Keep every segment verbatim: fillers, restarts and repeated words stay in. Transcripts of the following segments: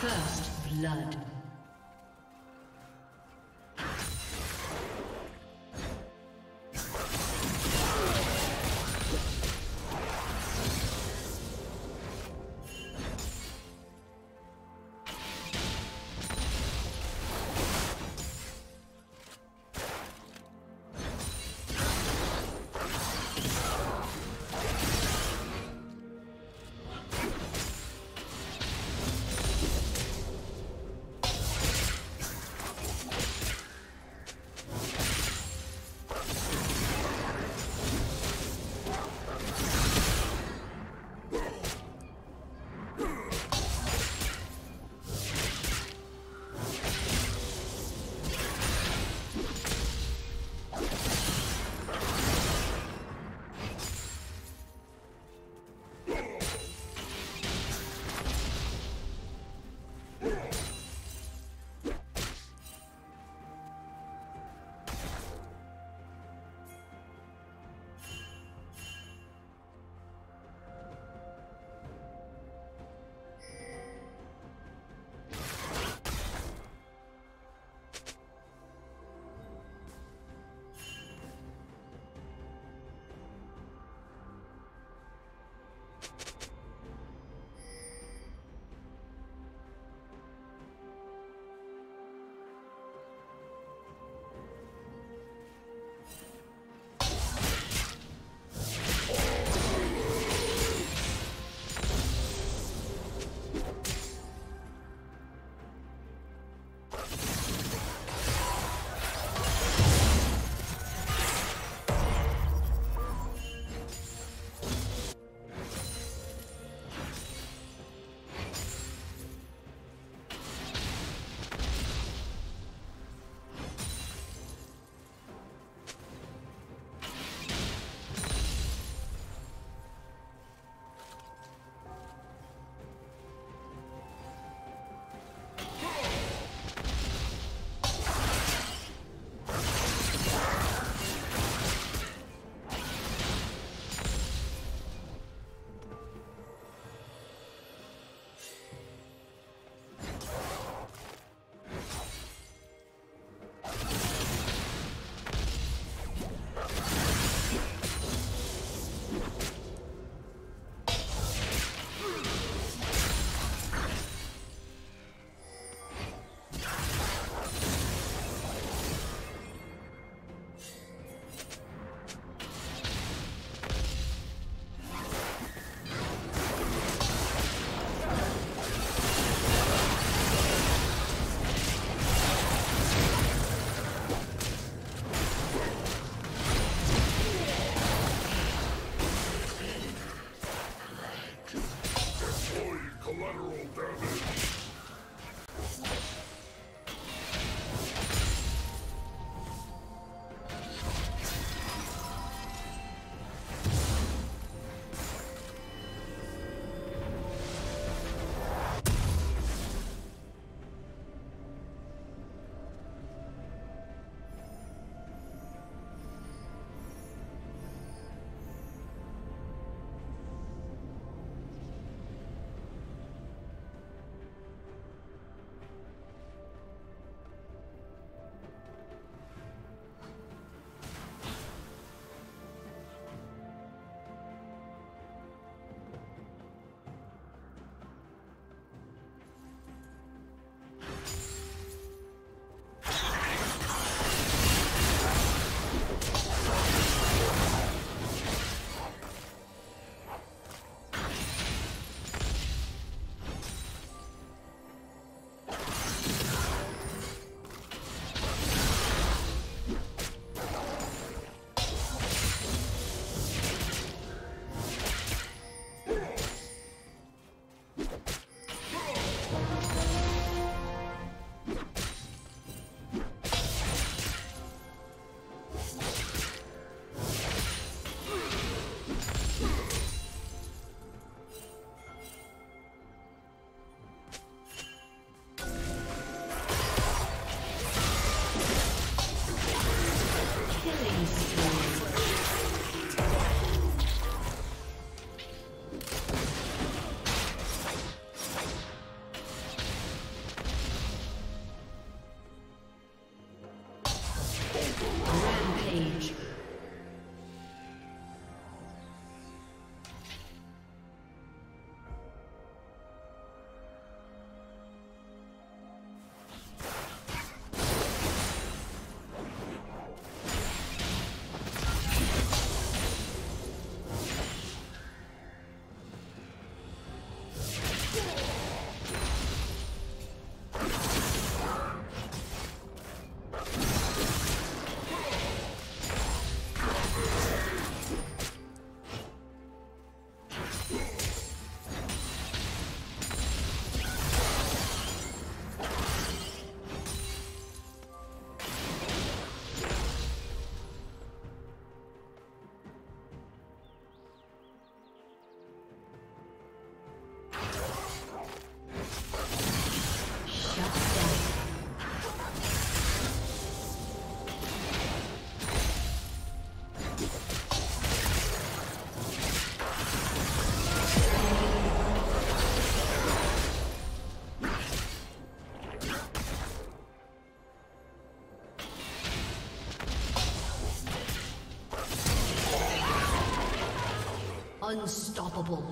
First blood. Unstoppable.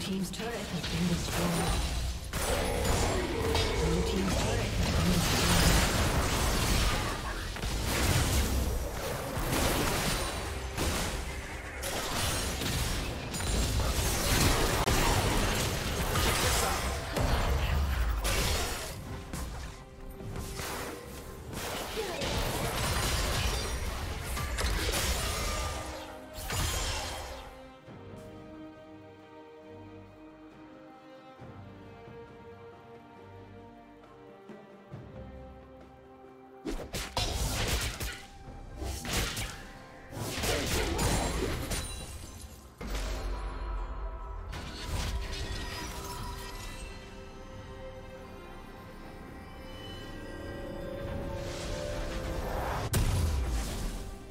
Team's turret has been destroyed. Blue team's turret has been destroyed.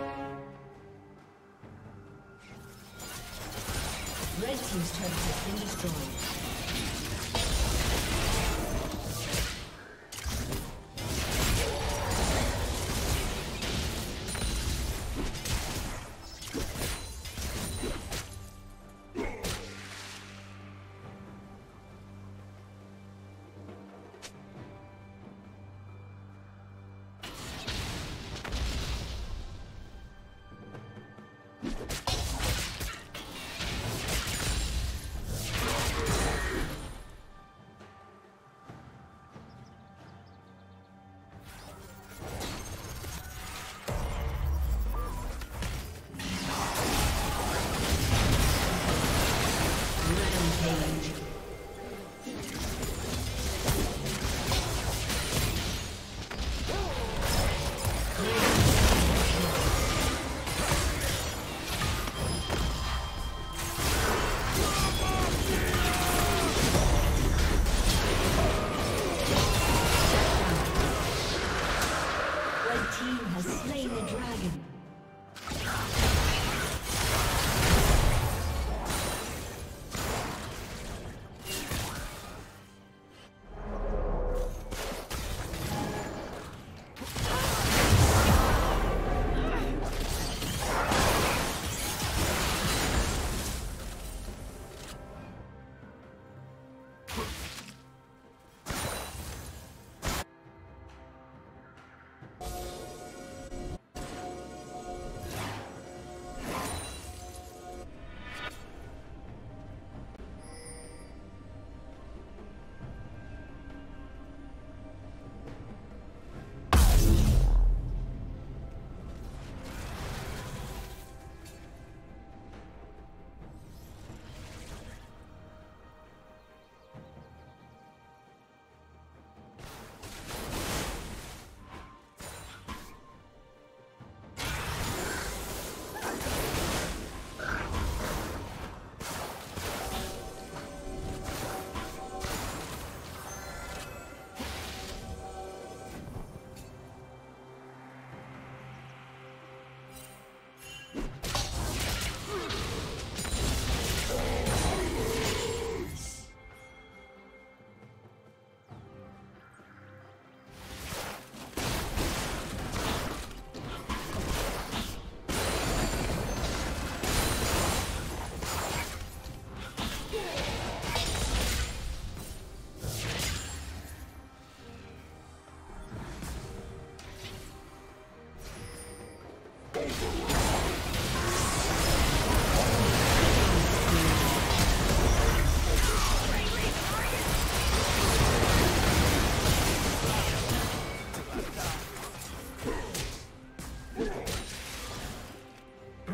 These turrets have been destroyed.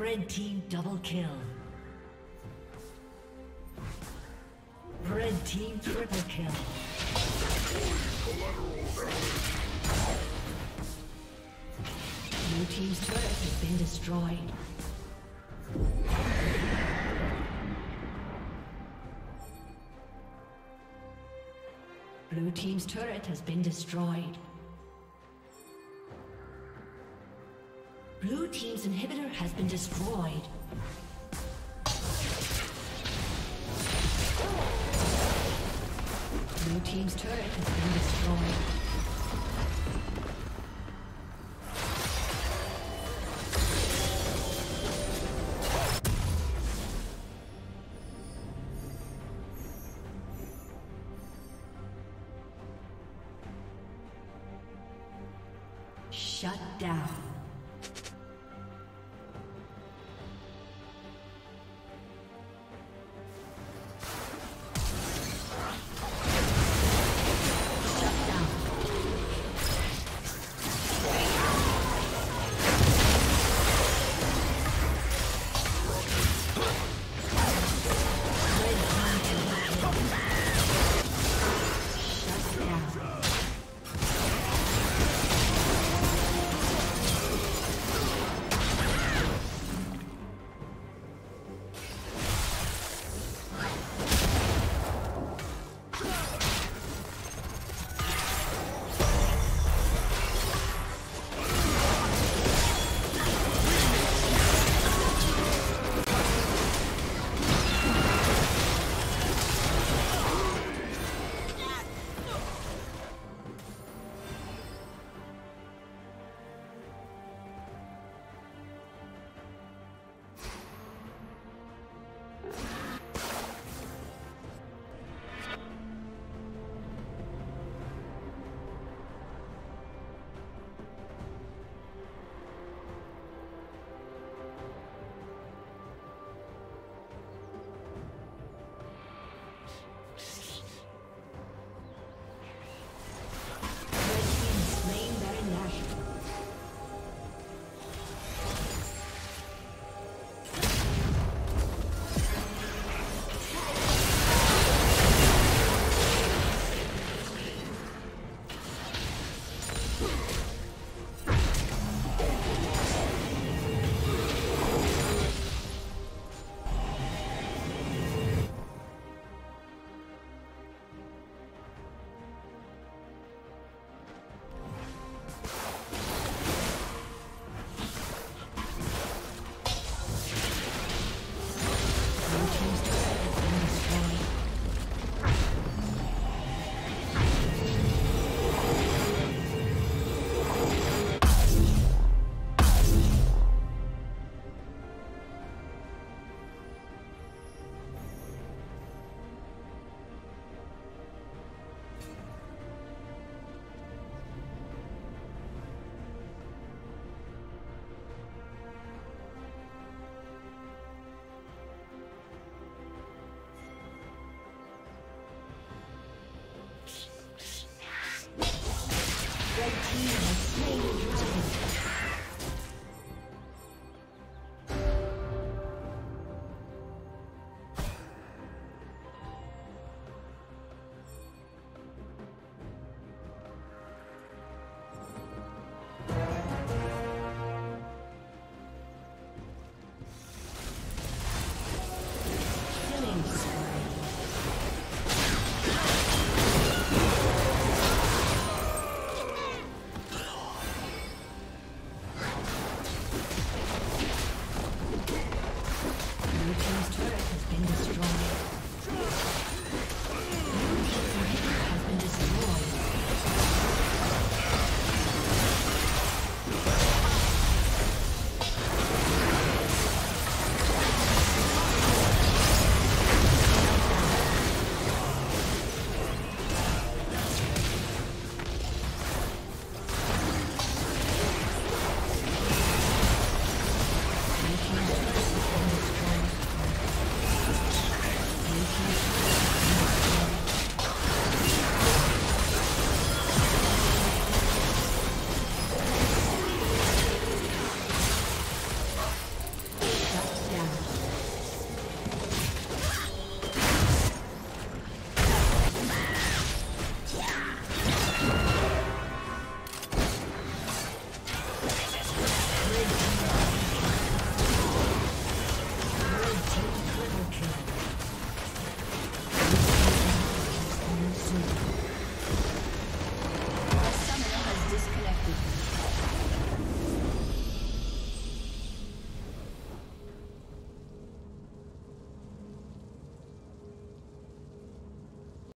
Red team double kill. Red team triple kill. Blue team's turret has been destroyed. Blue team's turret has been destroyed. Blue team's inhibitor has been destroyed. Blue team's turret has been destroyed. Shut down. Red team has slain the dragon.